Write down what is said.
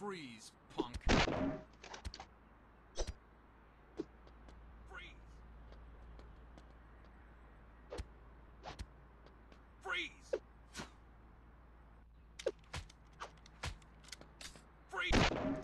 Freeze, punk. Freeze. Freeze. Freeze.